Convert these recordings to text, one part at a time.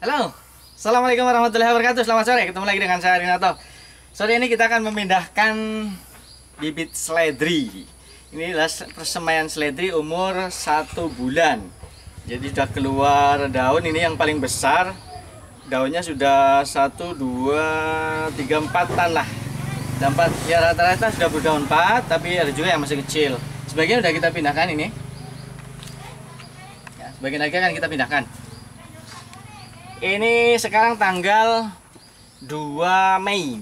Halo, Assalamualaikum warahmatullahi wabarakatuh. Selamat sore, ketemu lagi dengan saya Arinato. Sore ini kita akan memindahkan bibit seledri. Ini adalah persemaian seledri umur 1 bulan. Jadi sudah keluar daun, ini yang paling besar. Daunnya sudah 1, 2, 3, 4-an lah. Ya rata-rata sudah berdaun 4, tapi ada juga yang masih kecil. Sebagian sudah kita pindahkan ini ya, sebagian lagi akan kita pindahkan. Ini sekarang tanggal 2 Mei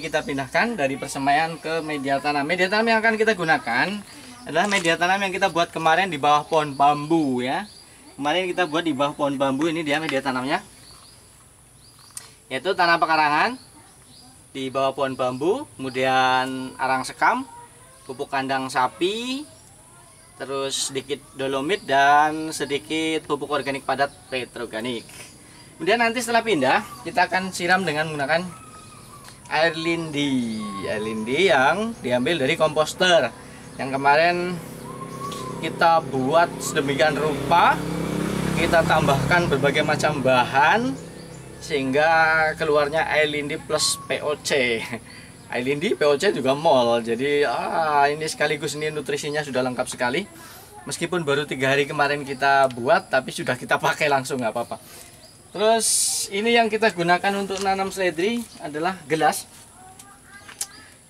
kita pindahkan dari persemaian ke media tanam. Media tanam yang akan kita gunakan adalah media tanam yang kita buat kemarin di bawah pohon bambu ya. Kemarin kita buat di bawah pohon bambu, ini dia media tanamnya, yaitu tanah pekarangan di bawah pohon bambu, kemudian arang sekam, pupuk kandang sapi, terus sedikit dolomit dan sedikit pupuk organik padat retroganik. Kemudian nanti setelah pindah kita akan siram dengan menggunakan air lindi yang diambil dari komposter yang kemarin kita buat sedemikian rupa, kita tambahkan berbagai macam bahan sehingga keluarnya air lindi plus POC. Air lindi POC juga mol, jadi ini sekaligus ini nutrisinya sudah lengkap sekali. Meskipun baru 3 hari kemarin kita buat, tapi sudah kita pakai langsung, nggak apa-apa. Terus ini yang kita gunakan untuk nanam seledri adalah gelas.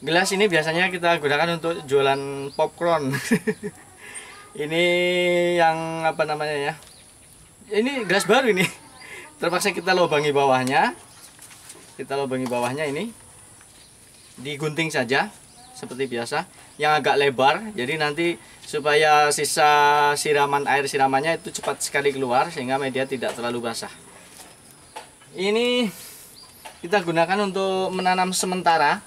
Gelas ini biasanya kita gunakan untuk jualan popcorn. Ini yang apa namanya ya, ini gelas baru ini, terpaksa kita lubangi bawahnya. Kita lubangi bawahnya ini, digunting saja seperti biasa, yang agak lebar, jadi nanti supaya sisa siraman air siramannya itu cepat sekali keluar sehingga media tidak terlalu basah. Ini kita gunakan untuk menanam sementara.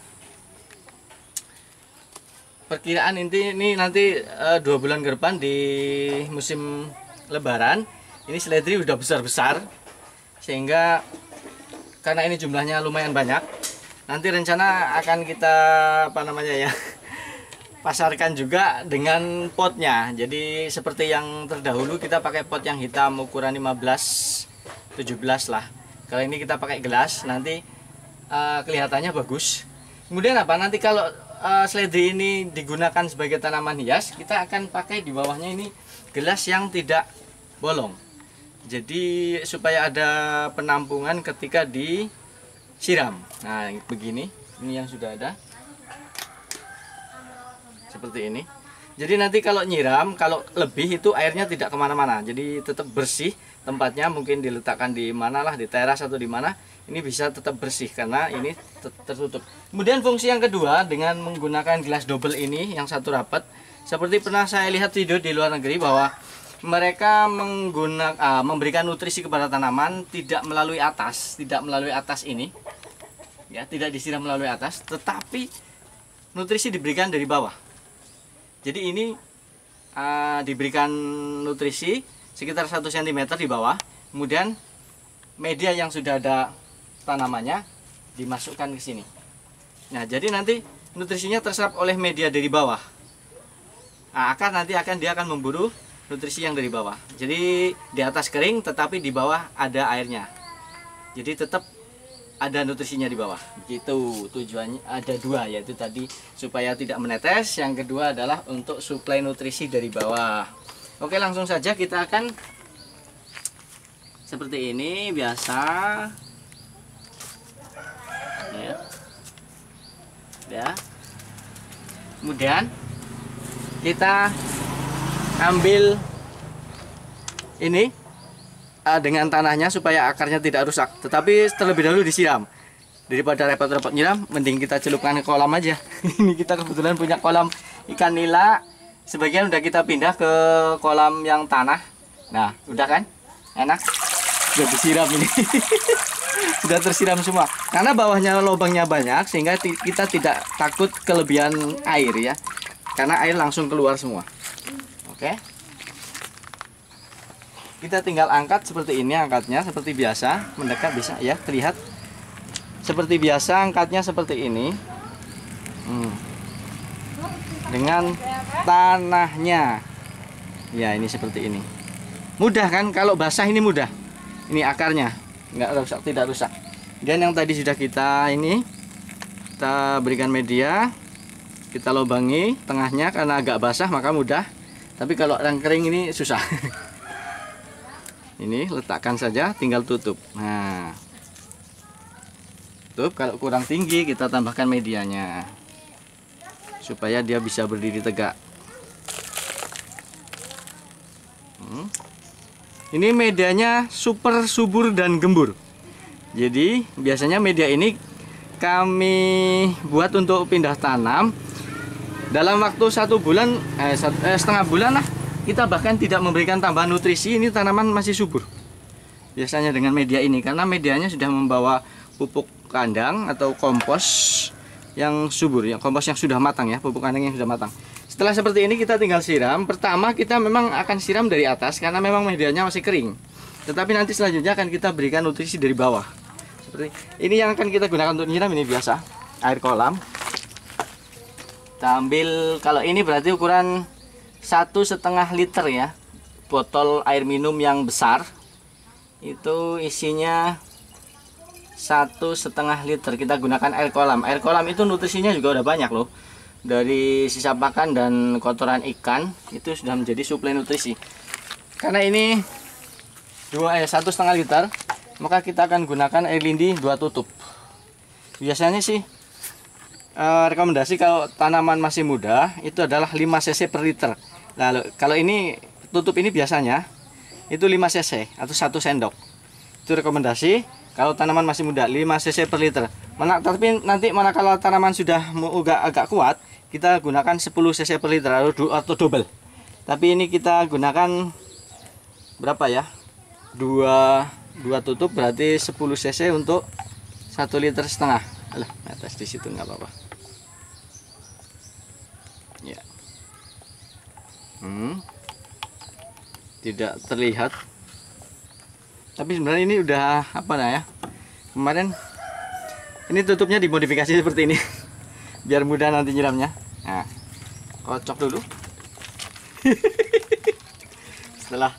Perkiraan ini nanti 2 bulan ke depan di musim Lebaran ini seledri udah besar-besar, sehingga karena ini jumlahnya lumayan banyak, nanti rencana akan kita pasarkan juga dengan potnya. Jadi seperti yang terdahulu kita pakai pot yang hitam ukuran 15-17 lah. Kali ini kita pakai gelas, nanti kelihatannya bagus. Kemudian apa, nanti kalau seledri ini digunakan sebagai tanaman hias, kita akan pakai di bawahnya ini gelas yang tidak bolong. Jadi supaya ada penampungan ketika disiram. Nah begini, ini yang sudah ada seperti ini. Jadi nanti kalau nyiram, kalau lebih itu airnya tidak kemana-mana, jadi tetap bersih tempatnya. Mungkin diletakkan di manalah, di teras atau di mana, ini bisa tetap bersih karena ini tertutup. Kemudian fungsi yang kedua dengan menggunakan gelas double ini yang satu rapat, seperti pernah saya lihat video di luar negeri bahwa mereka memberikan nutrisi kepada tanaman tidak melalui atas, ini ya, tidak disiram melalui atas, tetapi nutrisi diberikan dari bawah. Jadi ini diberikan nutrisi sekitar 1 cm di bawah, kemudian media yang sudah ada tanamannya dimasukkan ke sini. Nah jadi nanti nutrisinya terserap oleh media dari bawah. Nah, dia akan memburu nutrisi yang dari bawah. Jadi di atas kering tetapi di bawah ada airnya, jadi tetap ada nutrisinya di bawah. Begitu tujuannya, ada dua, yaitu tadi supaya tidak menetes, yang kedua adalah untuk suplai nutrisi dari bawah. Oke, langsung saja kita akan seperti ini biasa ya, kemudian kita ambil ini dengan tanahnya supaya akarnya tidak rusak, tetapi terlebih dahulu disiram. Daripada repot-repot nyiram, mending kita celupkan ke kolam aja. Ini kita kebetulan punya kolam ikan nila, sebagian udah kita pindah ke kolam yang tanah. Nah udah kan, enak, udah disiram ini. Udah tersiram semua, karena bawahnya lubangnya banyak sehingga kita tidak takut kelebihan air ya, karena air langsung keluar semua. Oke, kita tinggal angkat seperti ini, angkatnya seperti biasa, mendekat bisa ya terlihat seperti biasa, angkatnya seperti ini, dengan tanahnya ya, ini seperti ini. Mudah kan, kalau basah ini mudah, ini akarnya tidak rusak. Dan yang tadi sudah kita kita berikan media, kita lubangi tengahnya karena agak basah maka mudah, tapi kalau yang kering ini susah. Ini letakkan saja, tinggal tutup. Nah, tutup. Kalau kurang tinggi kita tambahkan medianya supaya dia bisa berdiri tegak. Ini medianya super subur dan gembur. Jadi biasanya media ini kami buat untuk pindah tanam dalam waktu setengah bulan lah. Kita bahkan tidak memberikan tambahan nutrisi, ini tanaman masih subur biasanya dengan media ini karena medianya sudah membawa pupuk kandang atau kompos yang subur, yang kompos yang sudah matang ya, pupuk kandang yang sudah matang. Setelah seperti ini kita tinggal siram. Pertama kita memang akan siram dari atas karena memang medianya masih kering, tetapi nanti selanjutnya akan kita berikan nutrisi dari bawah. Seperti ini yang akan kita gunakan untuk nyiram, ini biasa air kolam. Kita ambil, kalau ini berarti ukuran 1,5 liter ya, botol air minum yang besar itu isinya 1,5 liter. Kita gunakan air kolam. Air kolam itu nutrisinya juga udah banyak loh, dari sisa pakan dan kotoran ikan itu sudah menjadi suplai nutrisi. Karena ini 1,5 liter maka kita akan gunakan air lindi 2 tutup. Biasanya sih rekomendasi kalau tanaman masih muda itu adalah 5 cc per liter. Lalu kalau ini tutup ini biasanya itu 5 cc atau 1 sendok. Itu rekomendasi kalau tanaman masih muda 5 cc per liter. Tapi nanti manakala tanaman sudah agak kuat kita gunakan 10 cc per liter atau double. Tapi ini kita gunakan berapa ya? 2 tutup berarti 10 cc untuk 1,5 liter. Alah, atas di situ nggak apa-apa. Ya. Tidak terlihat. Tapi sebenarnya ini udah apa ya? Kemarin ini tutupnya dimodifikasi seperti ini. Biar mudah nanti nyiramnya. Nah, kocok dulu. Setelah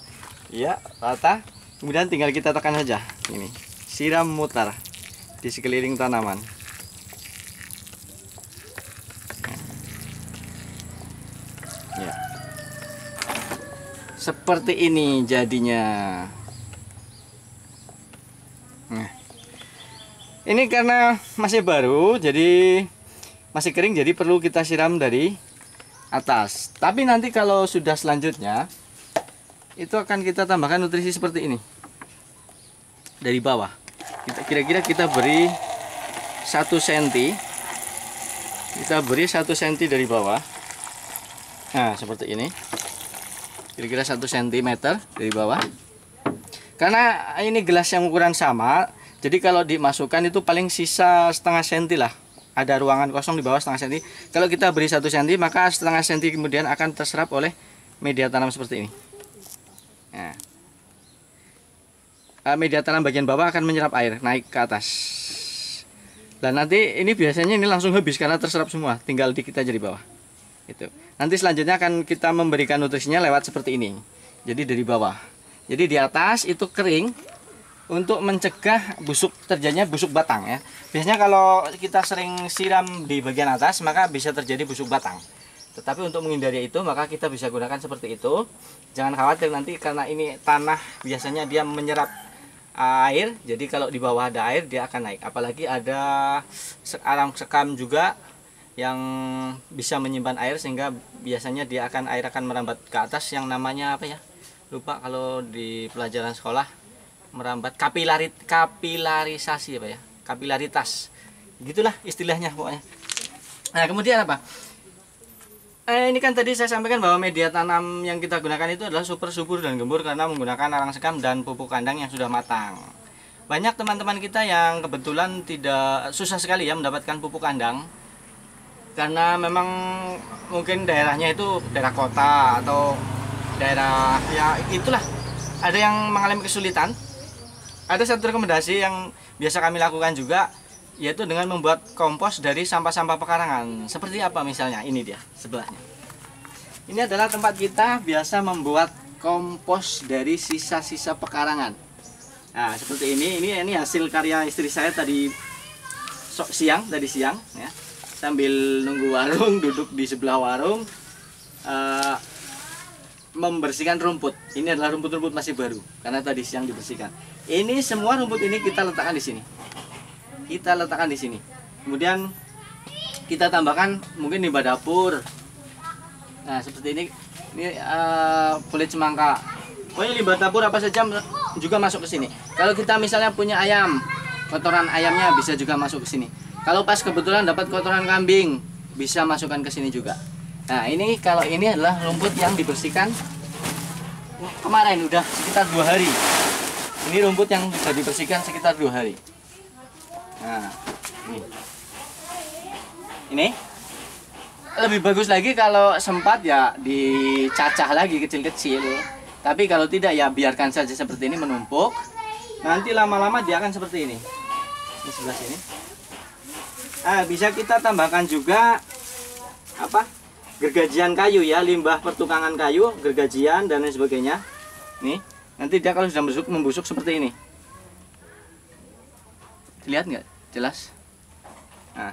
ya rata, kemudian tinggal kita tekan saja. Ini siram mutar di sekeliling tanaman. Ya. Seperti ini jadinya. Nah. Ini karena masih baru, jadi masih kering, jadi perlu kita siram dari atas. Tapi nanti kalau sudah selanjutnya itu akan kita tambahkan nutrisi seperti ini dari bawah. Kira-kira kita beri 1 senti, kita beri 1 senti dari bawah. Nah seperti ini, kira-kira 1 sentimeter dari bawah. Karena ini gelas yang ukuran sama, jadi kalau dimasukkan itu paling sisa 0,5 senti lah, ada ruangan kosong di bawah 0,5 senti. Kalau kita beri 1 senti maka 0,5 senti kemudian akan terserap oleh media tanam seperti ini. Nah, media tanam bagian bawah akan menyerap air naik ke atas. Dan nanti ini biasanya ini langsung habis karena terserap semua, tinggal di kita jadi bawah. Itu. Nanti selanjutnya akan kita memberikan nutrisinya lewat seperti ini. Jadi dari bawah. Jadi di atas itu kering untuk mencegah busuk, terjadinya busuk batang ya. Biasanya kalau kita sering siram di bagian atas maka bisa terjadi busuk batang. Tetapi untuk menghindari itu maka kita bisa gunakan seperti itu. Jangan khawatir nanti karena ini tanah biasanya dia menyerap air. Jadi kalau di bawah ada air dia akan naik. Apalagi ada arang sekam juga yang bisa menyimpan air sehingga biasanya dia akan merambat ke atas, yang namanya apa ya? Lupa kalau di pelajaran sekolah, merambat kapilarisasi apa ya? Kapilaritas. Gitulah istilahnya pokoknya. Nah, kemudian apa? Ini kan tadi saya sampaikan bahwa media tanam yang kita gunakan itu adalah super subur dan gembur karena menggunakan arang sekam dan pupuk kandang yang sudah matang. Banyak teman-teman kita yang kebetulan susah sekali ya mendapatkan pupuk kandang karena memang mungkin daerahnya itu daerah kota atau daerah ya itulah, ada yang mengalami kesulitan. Ada satu rekomendasi yang biasa kami lakukan juga, yaitu dengan membuat kompos dari sampah-sampah pekarangan. Seperti apa misalnya? Ini dia sebelahnya. Ini adalah tempat kita biasa membuat kompos dari sisa-sisa pekarangan. Nah, seperti ini hasil karya istri saya tadi siang ya, sambil nunggu warung, duduk di sebelah warung membersihkan rumput. Ini adalah rumput-rumput masih baru karena tadi siang dibersihkan. Ini semua rumput ini kita letakkan di sini. Kemudian kita tambahkan mungkin limbah dapur. Nah, seperti ini kulit semangka. Pokoknya limbah dapur apa saja juga masuk ke sini. Kalau kita misalnya punya ayam, kotoran ayamnya bisa juga masuk ke sini. Kalau pas kebetulan dapat kotoran kambing, bisa masukkan ke sini juga. Nah, ini kalau ini adalah rumput yang dibersihkan kemarin, udah sekitar 2 hari. Ini rumput yang sudah dibersihkan sekitar 2 hari. Nah, ini lebih bagus lagi kalau sempat ya dicacah lagi kecil-kecil. Tapi kalau tidak ya biarkan saja seperti ini menumpuk. Nanti lama-lama dia akan seperti ini. Di sebelah sini. Ah, bisa kita tambahkan juga gergajian kayu ya, limbah pertukangan kayu, gergajian dan lain sebagainya. Nih, nanti dia kalau sudah membusuk seperti ini. Lihat nggak? Jelas? Nah,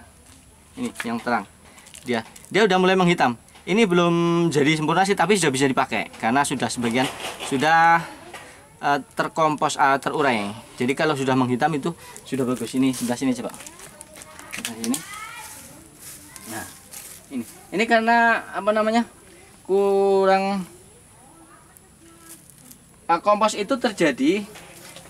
ini yang terang. Dia udah mulai menghitam. Ini belum jadi sempurna sih, tapi sudah bisa dipakai karena sudah sebagian sudah terkompos, terurai. Jadi kalau sudah menghitam itu sudah bagus. Ini sebelah sini coba. Nah, ini. Nah, ini karena kurang kompos itu terjadi,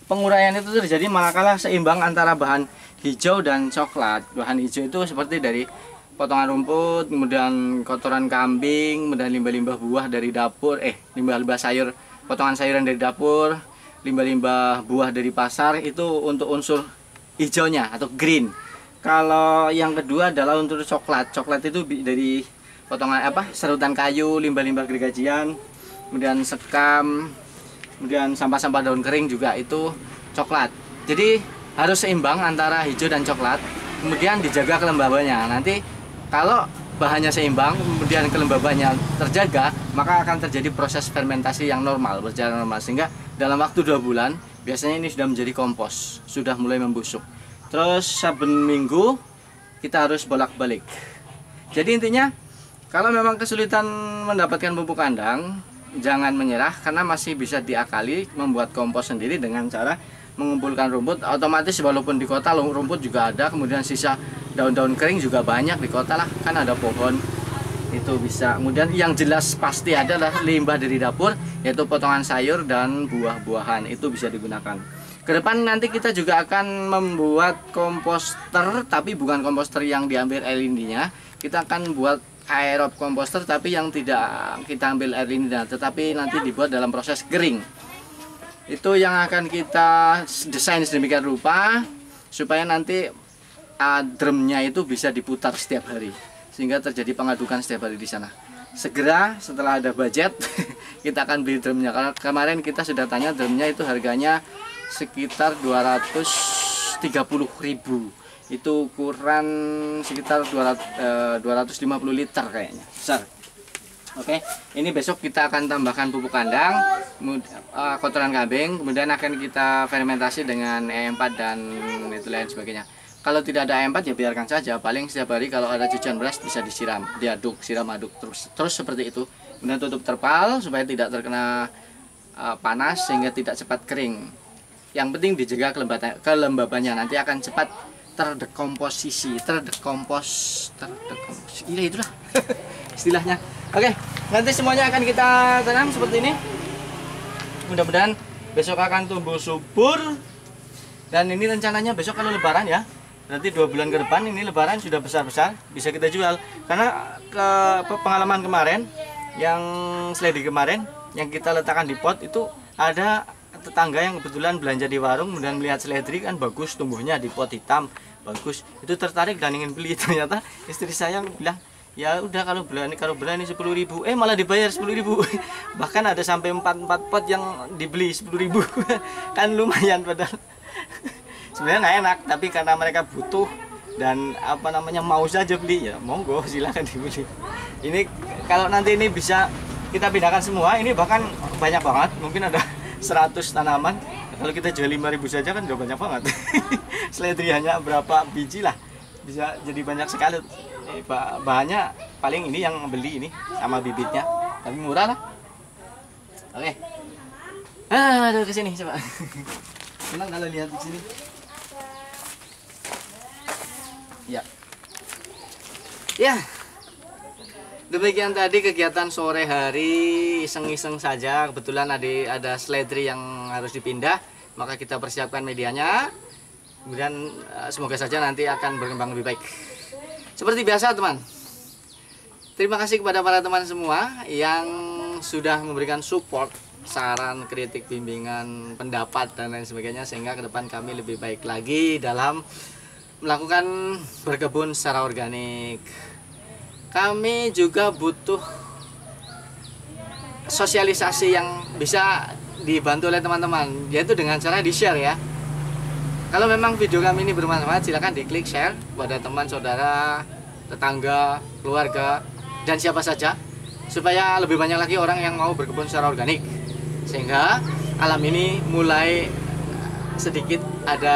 penguraian itu terjadi manakala seimbang antara bahan hijau dan coklat. Bahan hijau itu seperti dari potongan rumput, kemudian kotoran kambing, kemudian limbah-limbah buah dari dapur, limbah-limbah sayur, potongan sayuran dari dapur, limbah-limbah buah dari pasar. Itu untuk unsur hijaunya atau green. Kalau yang kedua adalah untuk coklat. Coklat itu dari potongan serutan kayu, limbah-limbah gergajian, kemudian sekam, kemudian sampah-sampah daun kering juga itu coklat. Jadi harus seimbang antara hijau dan coklat. Kemudian dijaga kelembabannya. Nanti kalau bahannya seimbang, kemudian kelembabannya terjaga, maka akan terjadi proses fermentasi yang normal, berjalan normal. Sehingga dalam waktu 2 bulan biasanya ini sudah menjadi kompos, sudah mulai membusuk. Terus saben minggu kita harus bolak-balik. Jadi intinya kalau memang kesulitan mendapatkan pupuk kandang, jangan menyerah karena masih bisa diakali membuat kompos sendiri dengan cara mengumpulkan rumput. Otomatis walaupun di kota rumput juga ada, kemudian sisa daun-daun kering juga banyak di kota lah, kan ada pohon. Itu bisa. Kemudian yang jelas pasti adalah limbah dari dapur, yaitu potongan sayur dan buah-buahan, itu bisa digunakan. Kedepan nanti kita juga akan membuat komposter, tapi bukan komposter yang diambil air lindinya. Kita akan buat aerob komposter, tapi yang tidak kita ambil air lindinya, tetapi nanti dibuat dalam proses kering. Itu yang akan kita desain sedemikian rupa supaya nanti drumnya itu bisa diputar setiap hari, sehingga terjadi pengadukan setiap hari di sana. Segera setelah ada budget kita akan beli drumnya. Karena kemarin kita sudah tanya, drumnya itu harganya sekitar 230.000, itu ukuran sekitar 250 liter kayaknya, besar. Oke, ini besok kita akan tambahkan pupuk kandang, kotoran kambing, kemudian akan kita fermentasi dengan EM 4 dan itu lain sebagainya. Kalau tidak ada EM 4 ya biarkan saja, paling setiap hari kalau ada cucian beras bisa disiram, diaduk, siram aduk terus seperti itu. Kemudian tutup terpal supaya tidak terkena panas sehingga tidak cepat kering. Yang penting dijaga kelembabannya, nanti akan cepat terdekomposisi. Iya, itulah istilahnya. Oke, nanti semuanya akan kita tanam seperti ini. Mudah-mudahan besok akan tumbuh subur. Dan ini rencananya besok kalau lebaran ya, nanti 2 bulan ke depan ini lebaran sudah besar-besar, bisa kita jual. Karena pengalaman kemarin, yang seledri kemarin, yang kita letakkan di pot itu ada tetangga yang kebetulan belanja di warung, kemudian melihat seledri kan bagus tumbuhnya di pot hitam, bagus, itu tertarik dan ingin beli. Ternyata istri saya bilang, ya udah kalau berani 10.000, malah dibayar 10.000. Bahkan ada sampai 4 pot yang dibeli 10.000. Kan lumayan, padahal sebenarnya nggak enak, tapi karena mereka butuh dan mau saja beli, ya monggo silahkan dibeli. Ini kalau nanti ini bisa kita pindahkan semua, ini bahkan banyak banget, mungkin ada 100 tanaman Kalau kita jual 5.000 saja kan udah banyak banget. Seledri hanya berapa biji lah bisa jadi banyak sekali. Bahannya paling ini yang beli ini sama bibitnya, tapi murah lah. Oke. Aduh, kesini coba. Senang kalau lihat di sini. Ya. Ya. Demikian tadi kegiatan sore hari, iseng-iseng saja. Kebetulan ada seledri yang harus dipindah, maka kita persiapkan medianya. Kemudian semoga saja nanti akan berkembang lebih baik. Seperti biasa teman, terima kasih kepada para teman semua yang sudah memberikan support, saran, kritik, bimbingan, pendapat dan lain sebagainya, sehingga ke depan kami lebih baik lagi dalam melakukan berkebun secara organik. Kami juga butuh sosialisasi yang bisa dibantu oleh teman-teman, yaitu dengan cara di-share ya. Kalau memang video kami ini bermanfaat, silahkan diklik share kepada teman, saudara, tetangga, keluarga, dan siapa saja, supaya lebih banyak lagi orang yang mau berkebun secara organik, sehingga alam ini mulai sedikit ada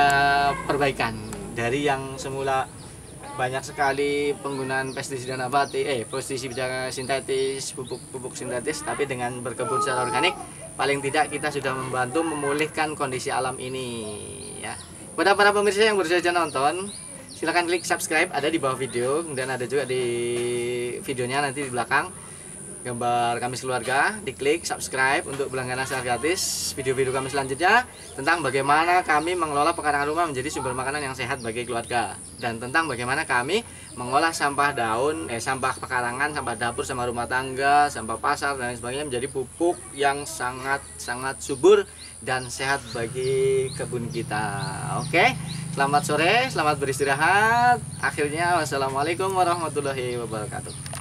perbaikan dari yang semula banyak sekali penggunaan pestisida nabati, pestisida sintetis, pupuk sintetis, tapi dengan berkebun secara organik, paling tidak kita sudah membantu memulihkan kondisi alam ini, ya. Kepada para pemirsa yang baru saja nonton, silahkan klik subscribe, ada di bawah video, dan ada juga di videonya nanti di belakang, gambar kami sekeluarga, diklik subscribe untuk berlangganan secara gratis video-video kami selanjutnya tentang bagaimana kami mengelola pekarangan rumah menjadi sumber makanan yang sehat bagi keluarga, dan tentang bagaimana kami mengolah sampah daun, sampah pekarangan, sampah dapur, sampah rumah tangga, sampah pasar dan lain sebagainya menjadi pupuk yang sangat-sangat subur dan sehat bagi kebun kita. Oke, selamat sore, selamat beristirahat. Akhirnya wassalamualaikum warahmatullahi wabarakatuh.